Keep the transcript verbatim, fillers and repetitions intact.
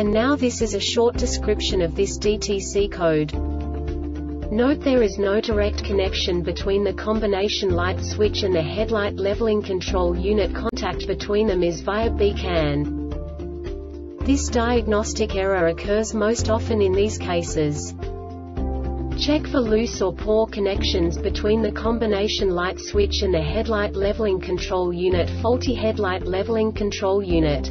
And now this is a short description of this D T C code. Note there is no direct connection between the combination light switch and the headlight leveling control unit. Contact between them is via B C A N. This diagnostic error occurs most often in these cases. Check for loose or poor connections between the combination light switch and the headlight leveling control unit. Faulty headlight leveling control unit.